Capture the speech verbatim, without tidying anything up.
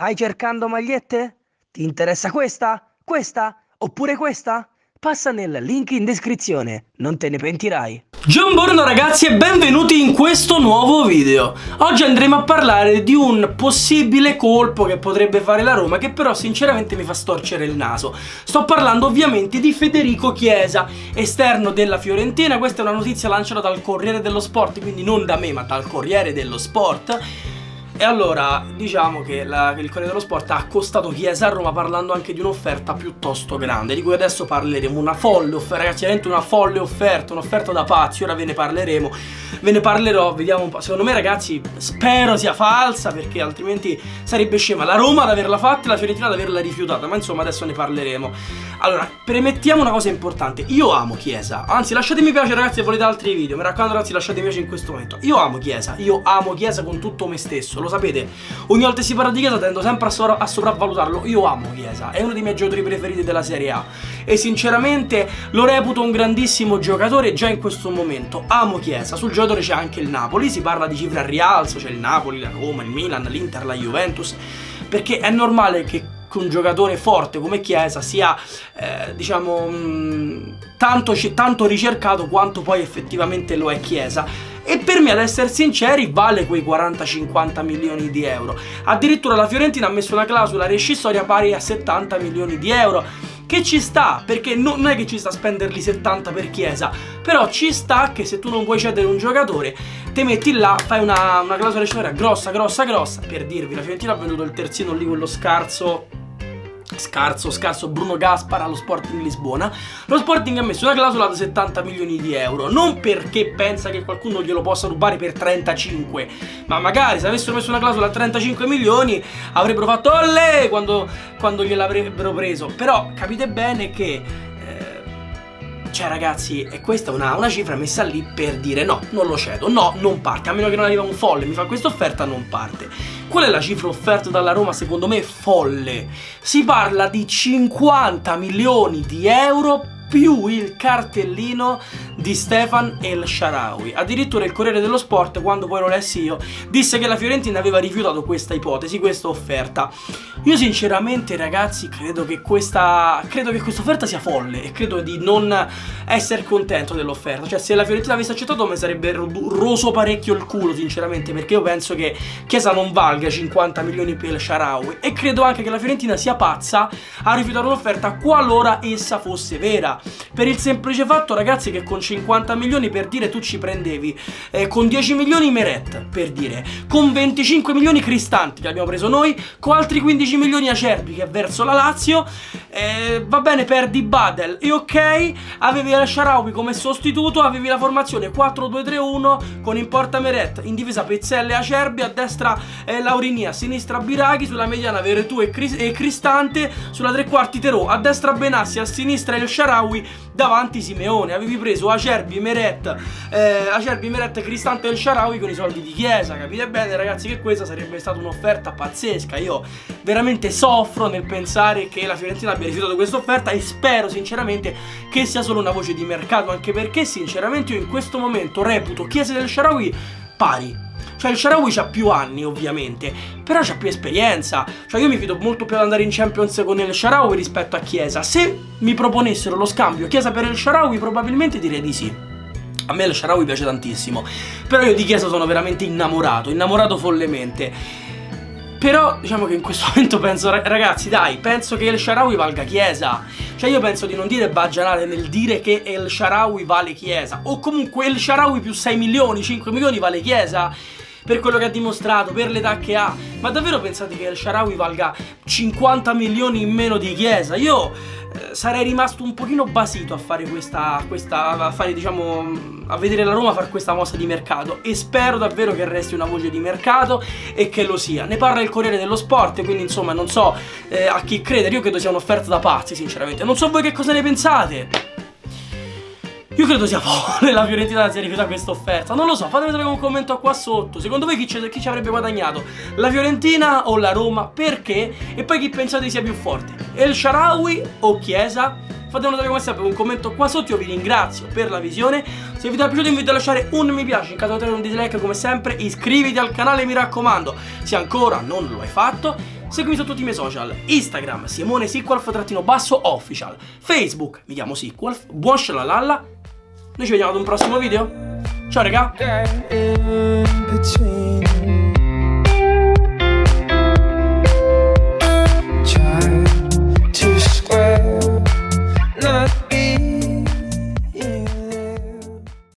Stai cercando magliette? Ti interessa questa? Questa? Oppure questa? Passa nel link in descrizione, non te ne pentirai. Buongiorno ragazzi e benvenuti in questo nuovo video. Oggi andremo a parlare di un possibile colpo che potrebbe fare la Roma, che però sinceramente mi fa storcere il naso. Sto parlando ovviamente di Federico Chiesa, esterno della Fiorentina. Questa è una notizia lanciata dal Corriere dello Sport, quindi non da me ma dal Corriere dello Sport. E allora diciamo che, la, che il Corriere dello Sport ha accostato Chiesa a Roma parlando anche di un'offerta piuttosto grande, di cui adesso parleremo. Una folle offerta, ragazzi, veramente una folle offerta, un'offerta da pazzi. Ora ve ne parleremo, ve ne parlerò, vediamo un po'. Secondo me ragazzi spero sia falsa, perché altrimenti sarebbe scema la Roma ad averla fatta e la Fiorentina ad averla rifiutata, ma insomma adesso ne parleremo. Allora, premettiamo una cosa importante: io amo Chiesa, anzi lasciate mi piace ragazzi se volete altri video, mi raccomando ragazzi lasciate mi piace in questo momento. Io amo Chiesa, io amo Chiesa con tutto me stesso. Lo sapete, ogni volta che si parla di Chiesa tendo sempre a, so a sopravvalutarlo. Io amo Chiesa, è uno dei miei giocatori preferiti della Serie A e sinceramente lo reputo un grandissimo giocatore già in questo momento. Amo Chiesa, sul giocatore c'è anche il Napoli, si parla di cifre a rialzo, c'è il Napoli, la Roma, il Milan, l'Inter, la Juventus, perché è normale che un giocatore forte come Chiesa sia eh, diciamo mh, tanto, tanto ricercato quanto poi effettivamente lo è Chiesa. E per me, ad essere sinceri, vale quei quaranta cinquanta milioni di euro. Addirittura la Fiorentina ha messo una clausola rescissoria pari a settanta milioni di euro, che ci sta, perché non è che ci sta a spenderli settanta per Chiesa, però ci sta che se tu non vuoi cedere un giocatore te metti là, fai una, una clausola rescissoria grossa grossa grossa. Per dirvi, la Fiorentina ha venduto il terzino lì, quello scarso Scarso, scarso Bruno Gaspar allo Sporting Lisbona. Lo Sporting ha messo una clausola da settanta milioni di euro, non perché pensa che qualcuno glielo possa rubare per trentacinque, ma magari se avessero messo una clausola a trentacinque milioni avrebbero fatto olle quando, quando gliel'avrebbero preso. Però capite bene che eh, cioè ragazzi, e questa è una, una cifra messa lì per dire no, non lo cedo, no, non parte, a meno che non arriva un folle mi fa questa offerta, non parte. Qual è la cifra offerta dalla Roma? Secondo me folle. Si parla di cinquanta milioni di euro più il cartellino di Stephan El Shaarawy. Addirittura il Corriere dello Sport, quando poi lo lessi io, disse che la Fiorentina aveva rifiutato questa ipotesi, questa offerta. Io sinceramente ragazzi credo che questa credo che questa offerta sia folle e credo di non essere contento dell'offerta. Cioè, se la Fiorentina avesse accettato mi sarebbe roso parecchio il culo sinceramente, perché io penso che Chiesa non valga cinquanta milioni per El Shaarawy, e credo anche che la Fiorentina sia pazza a rifiutare un'offerta qualora essa fosse vera. Per il semplice fatto ragazzi che con cinquanta milioni, per dire, tu ci prendevi eh, con dieci milioni Meret, per dire, con venticinque milioni Cristante, che abbiamo preso noi, con altri quindici milioni Acerbi che è verso la Lazio, eh, va bene, perdi Badel e ok, avevi El Shaarawy come sostituto, avevi la formazione quattro due tre uno con in porta Meret, in difesa Pezzella e Acerbi, a destra eh, Laurini, a sinistra Biraghi, sulla mediana Veretout e, Cris e Cristante, sulla tre quarti Terò, a destra Benassi, a sinistra El Shaarawy, davanti Simeone. Avevi preso Acerbi, Meret, eh, Acerbi, Meret, Cristante e El Shaarawy con i soldi di Chiesa. Capite bene ragazzi che questa sarebbe stata un'offerta pazzesca. Io veramente soffro nel pensare che la Fiorentina abbia rifiutato questa offerta e spero sinceramente che sia solo una voce di mercato, anche perché sinceramente io in questo momento reputo Chiesa e El Shaarawy pari. Cioè, El Shaarawy c'ha più anni ovviamente, però c'ha più esperienza. Cioè, io mi fido molto più ad andare in Champions con El Shaarawy rispetto a Chiesa. Se mi proponessero lo scambio Chiesa per El Shaarawy probabilmente direi di sì. A me El Shaarawy piace tantissimo, però io di Chiesa sono veramente innamorato, innamorato follemente. Però diciamo che in questo momento penso, ragazzi dai, penso che El Shaarawy valga Chiesa. Cioè io penso di non dire baggianate nel dire che El Shaarawy vale Chiesa, o comunque El Shaarawy più sei milioni, cinque milioni vale Chiesa, per quello che ha dimostrato, per l'età che ha. Ma davvero pensate che El Shaarawy valga cinquanta milioni in meno di Chiesa? Io eh, sarei rimasto un pochino basito a fare questa, questa a fare diciamo a vedere la Roma fare questa mossa di mercato, e spero davvero che resti una voce di mercato e che lo sia. Ne parla il Corriere dello Sport, quindi insomma non so eh, a chi credere. Io credo sia un'offerta da pazzi sinceramente, non so voi che cosa ne pensate. Io credo sia folle la Fiorentina si è rifiutata questa offerta. Non lo so, fatemi sapere con un commento qua sotto. Secondo voi chi, chi ci avrebbe guadagnato? La Fiorentina o la Roma? Perché? E poi chi pensate sia più forte? El Shaarawy o Chiesa? Fatemelo sapere come sempre con un commento qua sotto. Io vi ringrazio per la visione. Se il video è piaciuto invito a lasciare un mi piace, in caso di un dislike come sempre iscriviti al canale mi raccomando, se ancora non lo hai fatto. seguimi su tutti i miei social, Instagram Simone Sickwolf trattino basso official, Facebook mi chiamo Sickwolf, buon shalalalla, noi ci vediamo ad un prossimo video, ciao raga!